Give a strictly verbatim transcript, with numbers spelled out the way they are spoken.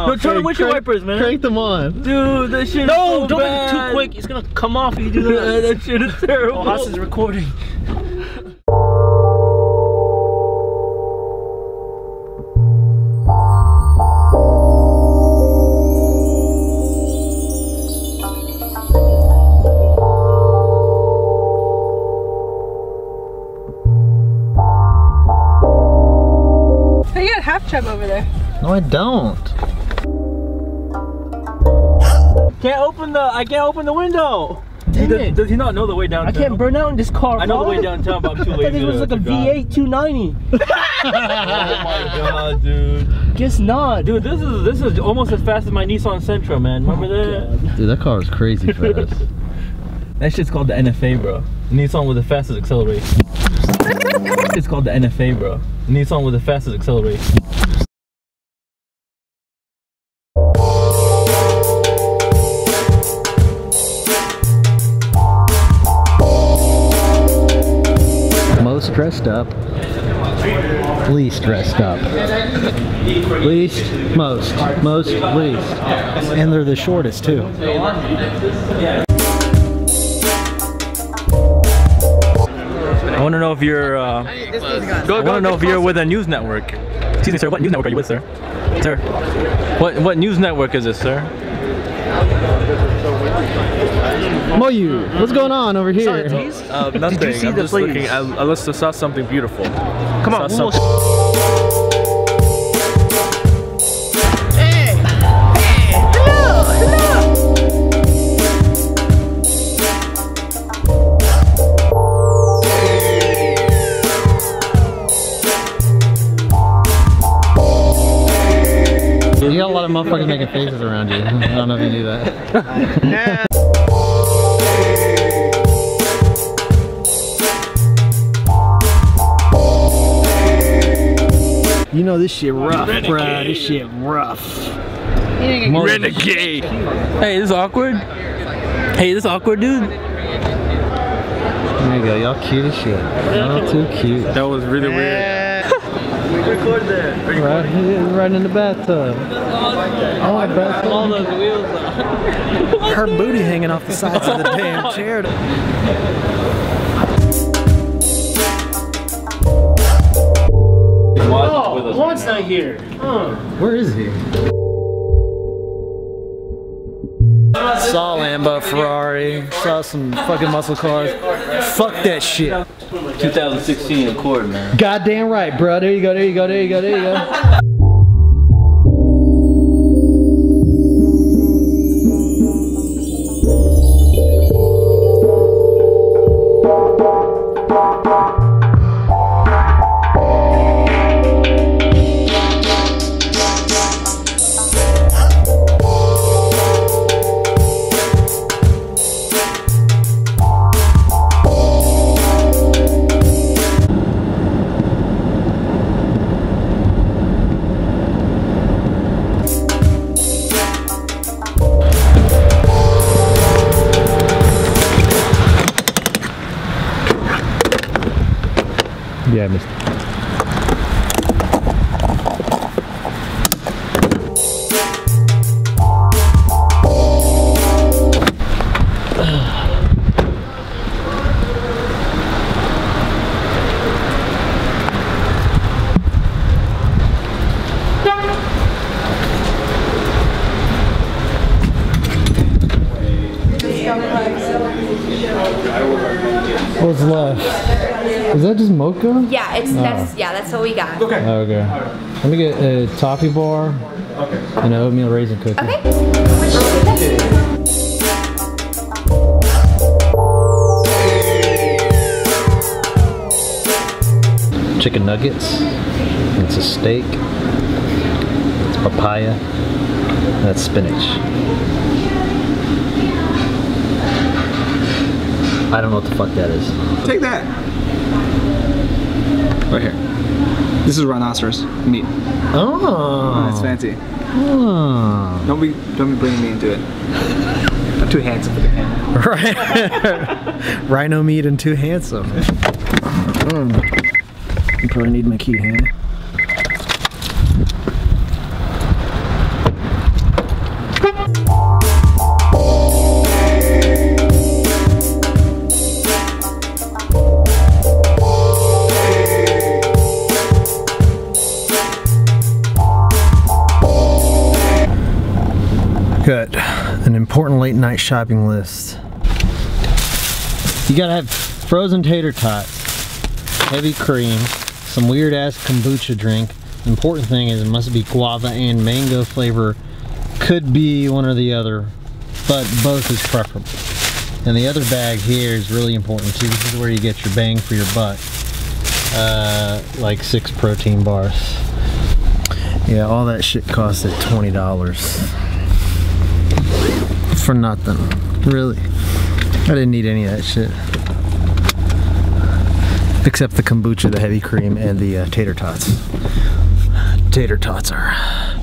No, turn the windshield wipers, man. Crank them on. Dude, that shit no, is so don't bad. Make it too quick. It's gonna come off if you do that. That shit is terrible. Oh, Haas is recording. Hey, you got half chub over there. No, I don't. Can't open the, I can't open the window. Dang does, it. Does he not know the way downtown? I can't burn out in this car. I know the way downtown, but I'm too lazy. I thought it was like a V eight two ninety. Oh my god, dude. Guess not. Dude, this is this is almost as fast as my Nissan Sentra, man. Remember oh that? God. Dude, that car was crazy fast. That shit's called the N F A, bro. Nissan with the fastest acceleration. It's called the N F A, bro. Nissan with the fastest acceleration. Dressed up, least dressed up, least, most, most, least, and they're the shortest too. I want to know if you're. Uh, I want to know if you're with a news network. Excuse me, sir. What news network are you with, sir? Sir, what what news network is this, sir? Moyu, what's going on over here? Uh, nothing. Did you see I'm the just looking, I, I just saw something beautiful. Come on, we'll hey. Hey. Hello, hello. You got a lot of motherfuckers making faces around you. I don't know if you knew that. You know this shit rough, renegade. Bro. This shit rough. Renegade. Hey, this is awkward. Hey, this is awkward, dude. There you go. Y'all cute as shit. Y'all too cute. That was really yeah. Weird. We record that. Right here, right in the bathtub. Oh, the bathtub. All those wheels on. Her booty hanging off the sides of the damn chair. Juan's not here. Huh. Where is he? Saw Lambo, Ferrari, saw some fucking muscle cars. Fuck that shit. twenty sixteen Accord, man. Goddamn right, bro. There you go, there you go, there you go, there you go. Yeah, I missed it. What's left? Is that just mocha? Yeah, it's oh. that's yeah, that's what we got. Okay. Okay. Let me get a toffee bar and an oatmeal raisin cookie. Okay. Chicken nuggets. It's a steak. It's papaya. And that's spinach. I don't know what the fuck that is. Take that. Right here. This is rhinoceros meat. Oh. That's fancy. Oh. Don't be, don't be bringing me into it. I'm too handsome for the camera. Right. Rhino meat and too handsome. Mm. You probably need my key hand. got an important late night shopping list. You gotta have frozen tater tots, heavy cream, some weird ass kombucha drink. The important thing is it must be guava and mango flavor. Could be one or the other, but both is preferable. And the other bag here is really important too. This is where you get your bang for your buck. Uh, like six protein bars. Yeah, all that shit costed twenty dollars. For nothing. Really. I didn't need any of that shit. Except the kombucha, the heavy cream, and the uh, tater tots. Tater tots are...